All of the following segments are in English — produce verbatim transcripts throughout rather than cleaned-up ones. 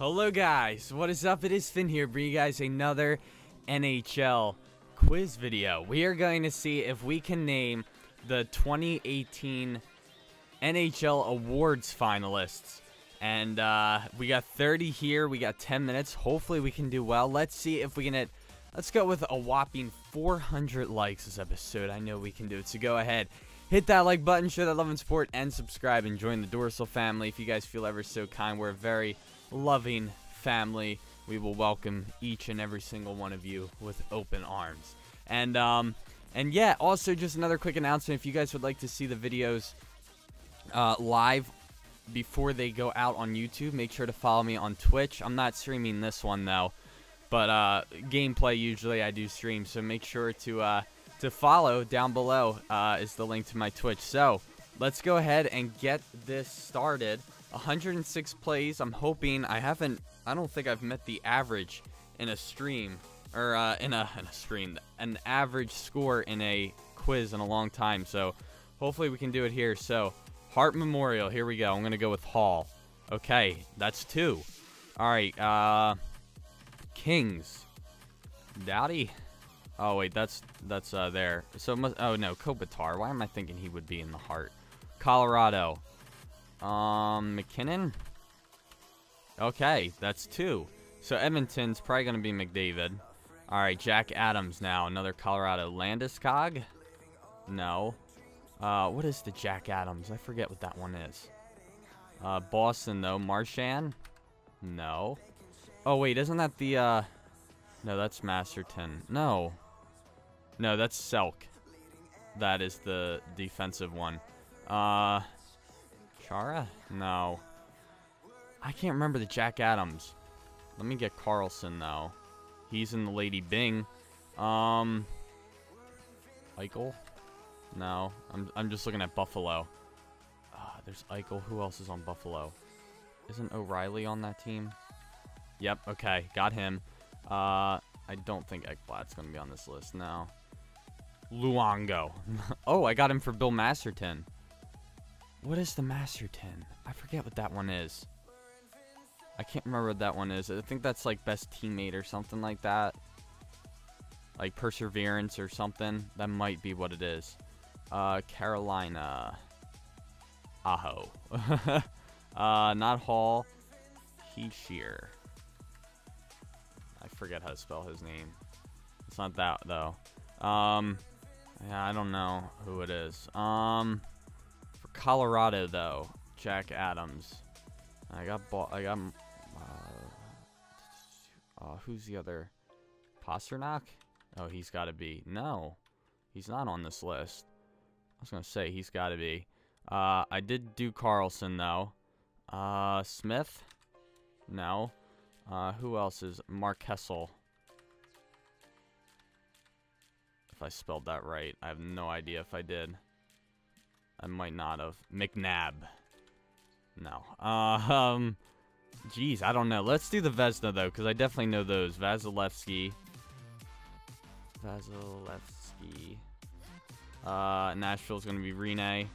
Hello guys, what is up? It is Finn here, bringing you guys another N H L quiz video. We are going to see if we can name the twenty eighteen N H L awards finalists. And uh, we got thirty here, we got ten minutes. Hopefully we can do well. Let's see if we can hit, let's go with a whopping four hundred likes this episode. I know we can do it, so go ahead. Hit that like button, show that love and support, and subscribe and join the Dorsal family. If you guys feel ever so kind, we're very loving family. We will welcome each and every single one of you with open arms. And um and yeah, also just another quick announcement: if you guys would like to see the videos uh live before they go out on YouTube, make sure to follow me on Twitch. I'm not streaming this one though, but uh gameplay usually I do stream, so make sure to uh to follow down below. Uh is the link to my Twitch. So let's go ahead and get this started. one hundred six plays. I'm hoping I haven't, I don't think I've met the average in a stream, or uh, in, a, in a stream, an average score in a quiz in a long time, so hopefully we can do it here. So, Hart Memorial, here we go. I'm going to go with Hall. Okay, that's two. Alright, uh, Kings. Dowdy. Oh, wait, that's, that's, uh, there. So, must, oh, no, Kopitar. Why am I thinking he would be in the Hart? Colorado. Um, McKinnon. Okay, that's two. So Edmonton's probably going to be McDavid. Alright, Jack Adams now. Another Colorado. Landeskog? No. Uh, what is the Jack Adams? I forget what that one is. Uh, Boston, though. Marchand? No. Oh, wait, isn't that the, uh... No, that's Masterton. No. No, that's Selke. That is the defensive one. Uh... Chara? No. I can't remember the Jack Adams. Let me get Carlson, though. He's in the Lady Byng. Um, Eichel? No. I'm, I'm just looking at Buffalo. Uh, there's Eichel. Who else is on Buffalo? Isn't O'Reilly on that team? Yep, okay. Got him. Uh, I don't think Ekblad's going to be on this list. No. Luongo. Oh, I got him for Bill Masterton. What is the Masterton? I forget what that one is. I can't remember what that one is. I think that's like best teammate or something like that. Like perseverance or something. That might be what it is. Uh, Carolina. Aho. uh, not Hall. Heeshear. I forget how to spell his name. It's not that though. Um, yeah, I don't know who it is. Um... Colorado though, Jack Adams. I got bought. I got. Uh, uh, who's the other? Pasternak? Oh, he's got to be. No, he's not on this list. I was gonna say he's got to be. Uh, I did do Carlson though. Uh, Smith? No. Uh, who else is Mark Kessel? If I spelled that right, I have no idea if I did. I might not have. McNabb. No. Uh, um, geez, I don't know. Let's do the Vezina, though, because I definitely know those. Vasilevsky. Vasilevsky. Uh, Nashville's going to be Rene.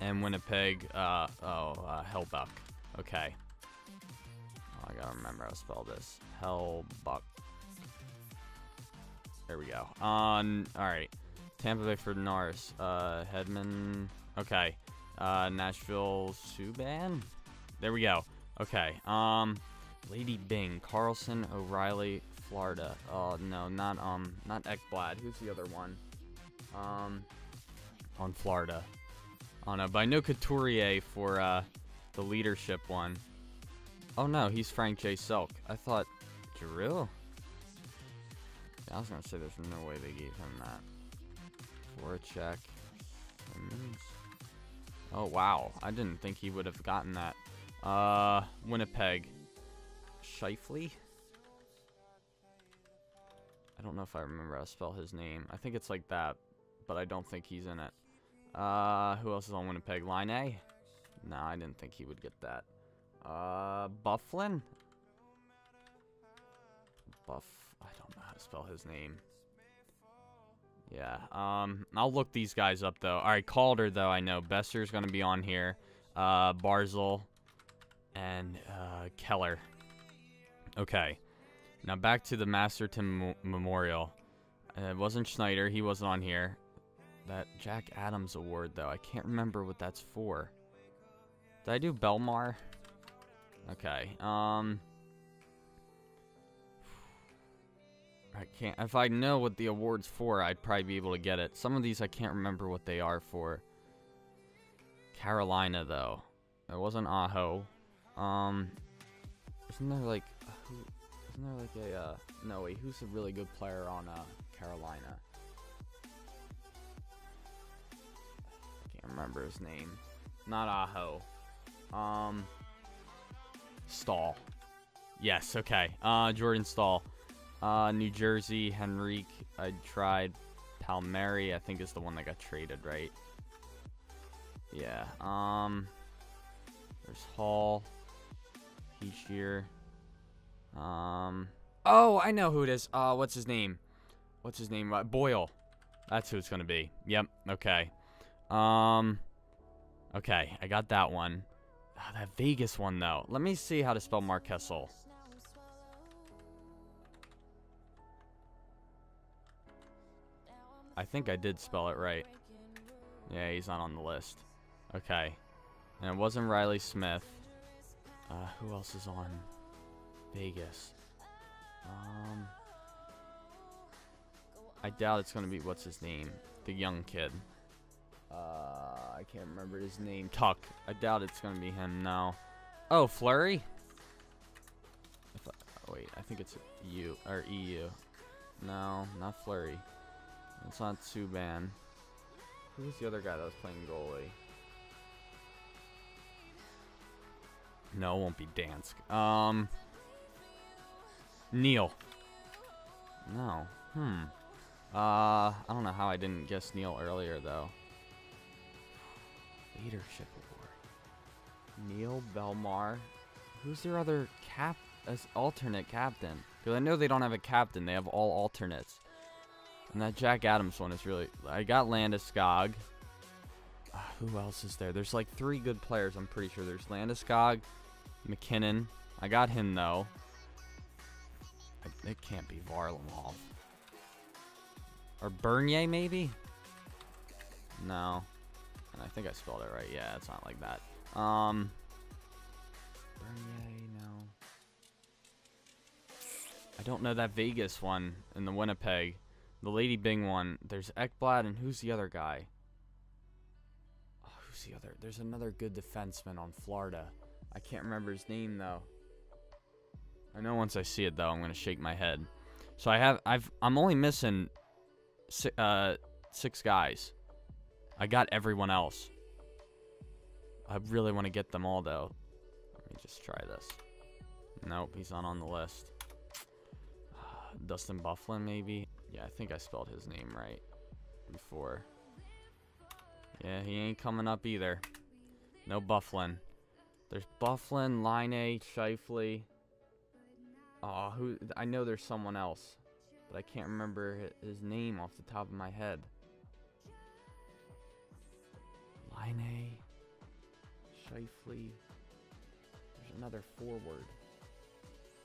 And Winnipeg. Uh, oh, uh, Hellbuck. Okay. Oh, I got to remember how to spell this. Hellbuck. There we go. Um, all right. Tampa Bay for Norris. Uh, Hedman. Okay. Uh, Nashville. Subban. There we go. Okay. Um, Lady Byng. Carlson. O'Reilly. Florida. Oh no, not um, not Ekblad. Who's the other one? Um, on Florida. Oh no, but I know Couturier for uh, the leadership one. Oh no, he's Frank J. Selke. I thought Giroux. Yeah, I was gonna say there's no way they gave him that. For a check. Oh, wow. I didn't think he would have gotten that. Uh, Winnipeg. Shifley? I don't know if I remember how to spell his name. I think it's like that, but I don't think he's in it. Uh, who else is on Winnipeg? Line A? Nah, I didn't think he would get that. Uh, Byfuglien? Buff. I don't know how to spell his name. Yeah, um, I'll look these guys up, though. All right, Calder, though, I know. Besser's going to be on here. Uh, Barzal. and uh, Keller. Okay. Now back to the Masterton Memorial. Uh, it wasn't Schneider. He wasn't on here. That Jack Adams award, though. I can't remember what that's for. Did I do Belmar? Okay. Um... I can't. If I know what the award's for, I'd probably be able to get it. Some of these I can't remember what they are for. Carolina, though. It wasn't Aho. Um, isn't there like, who, isn't there like a uh, no wait, who's a really good player on uh, Carolina? I can't remember his name. Not Aho. Um, Staal. Yes. Okay. Uh, Jordan Staal. Uh, New Jersey, Henrique, I tried. Palmieri, I think, is the one that got traded, right? Yeah, um, there's Hall, Heishier, um, oh, I know who it is, uh, what's his name? What's his name? Uh, Boyle, that's who it's gonna be, yep, okay, um, okay, I got that one. Oh, that Vegas one, though, let me see how to spell Mark Kessel. I think I did spell it right. Yeah, he's not on the list. Okay. And it wasn't Riley Smith. Uh, who else is on Vegas? Um, I doubt it's going to be, what's his name? The young kid. Uh, I can't remember his name. Tuck. I doubt it's going to be him now. Oh, Fleury? If I, oh, wait, I think it's U, or E U. No, not Fleury. It's not Subban. Who was the other guy that was playing goalie? No, it won't be Dansk. Um, Neil. No. Hmm. Uh, I don't know how I didn't guess Neil earlier, though. Leadership award. Neil Belmar. Who's their other cap? As alternate captain? Because I know they don't have a captain. They have all alternates. And that Jack Adams one is really... I got Landeskog. Uh, who else is there? There's like three good players, I'm pretty sure. There's Landeskog, McKinnon. I got him, though. I, it can't be Varlamov. Or Bernier, maybe? No. And I think I spelled it right. Yeah, it's not like that. Um, Bernier, no. I don't know that Vegas one in the Winnipeg. The Lady Byng one. There's Ekblad, and who's the other guy? Oh, who's the other? There's another good defenseman on Florida. I can't remember his name, though. I know once I see it, though, I'm gonna shake my head. So I have, I've, I'm only missing si uh, six guys. I got everyone else. I really want to get them all, though. Let me just try this. Nope, he's not on the list. Uh, Dustin Byfuglien, maybe. Yeah, I think I spelled his name right before. Yeah, he ain't coming up either. No Byfuglien. There's Byfuglien, Line, Shifley. Oh, who? I know there's someone else, but I can't remember his name off the top of my head. Line, Shifley. There's another forward.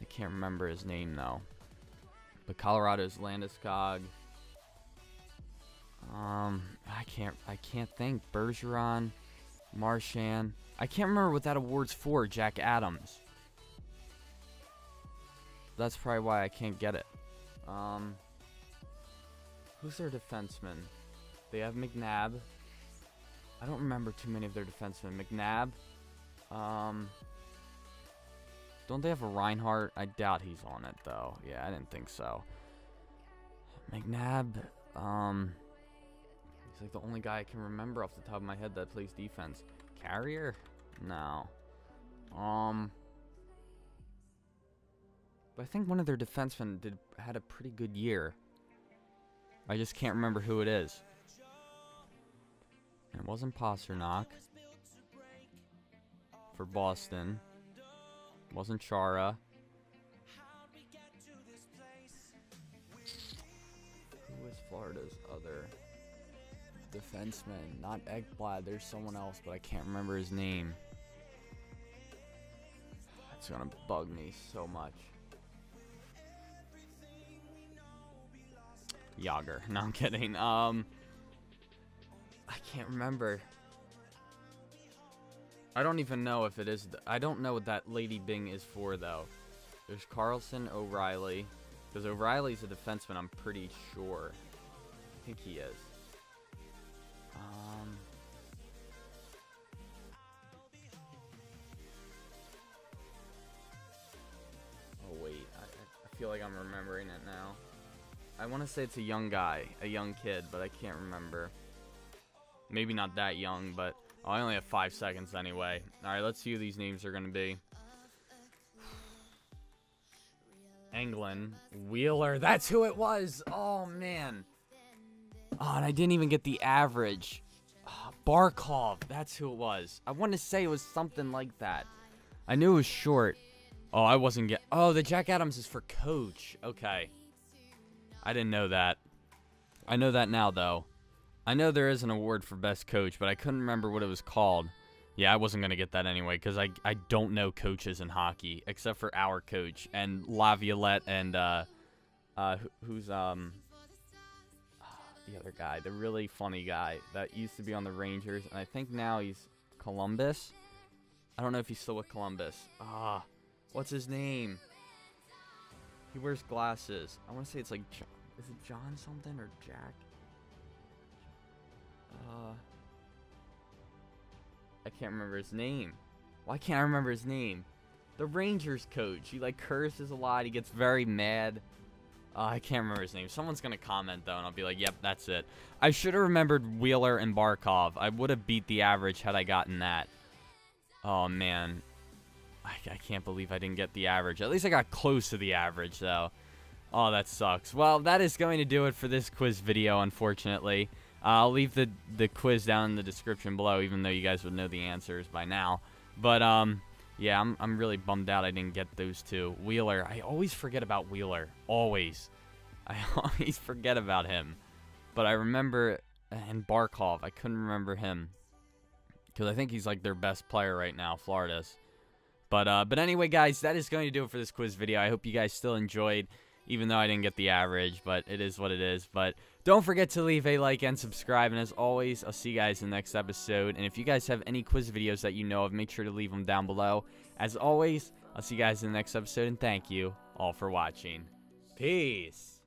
I can't remember his name, though. But Colorado's Landeskog. Um, I can't, I can't think. Bergeron, Marchand. I can't remember what that award's for. Jack Adams. That's probably why I can't get it. Um, who's their defenseman? They have McNabb. I don't remember too many of their defensemen. McNabb. Um. Don't they have a Reinhardt? I doubt he's on it, though. Yeah, I didn't think so. McNabb, um, he's like the only guy I can remember off the top of my head that plays defense. Carrier? No. Um, but I think one of their defensemen did had a pretty good year. I just can't remember who it is. And it wasn't Pasternak for Boston. Wasn't Chara. Who is Florida's other defenseman? Not Ekblad. There's someone else, but I can't remember his name. That's gonna bug me so much. Yager. No, I'm kidding. Um, I can't remember. I don't even know if it is. Th I don't know what that Lady Byng is for, though. There's Carlson, O'Reilly. Because O'Reilly's a defenseman, I'm pretty sure. I think he is. Um... Oh, wait. I, I feel like I'm remembering it now. I want to say it's a young guy, a young kid, but I can't remember. Maybe not that young, but oh, I only have five seconds anyway. All right, let's see who these names are going to be. Anglin, Wheeler, that's who it was. Oh, man. Oh, and I didn't even get the average. Oh, Barkov, that's who it was. I want to say it was something like that. I knew it was short. Oh, I wasn't get. Oh, the Jack Adams is for coach. Okay. I didn't know that. I know that now, though. I know there is an award for best coach, but I couldn't remember what it was called. Yeah, I wasn't going to get that anyway, because I, I don't know coaches in hockey, except for our coach, and LaViolette, and, uh, uh, who's, um, the other guy, the really funny guy that used to be on the Rangers, and I think now he's Columbus. I don't know if he's still with Columbus. Ah, what's his name? He wears glasses. I want to say it's like, John, is it John something or Jack? Uh, I can't remember his name. Why can't I remember his name? The Rangers coach. He like curses a lot. He gets very mad. Uh, I can't remember his name. Someone's gonna comment though, and I'll be like, "Yep, that's it." I should have remembered Wheeler and Barkov. I would have beat the average had I gotten that. Oh man. I can't believe I didn't get the average. At least I got close to the average, though. Oh, that sucks. Well, that is going to do it for this quiz video, unfortunately. Uh, I'll leave the, the quiz down in the description below, even though you guys would know the answers by now. But, um, yeah, I'm, I'm really bummed out I didn't get those two. Wheeler. I always forget about Wheeler. Always. I always forget about him. But I remember... And Barkov. I couldn't remember him. Because I think he's, like, their best player right now, Florida's. But uh, but anyway, guys, that is going to do it for this quiz video. I hope you guys still enjoyed, even though I didn't get the average, but it is what it is. But don't forget to leave a like and subscribe. And as always, I'll see you guys in the next episode. And if you guys have any quiz videos that you know of, make sure to leave them down below. As always, I'll see you guys in the next episode, and thank you all for watching. Peace.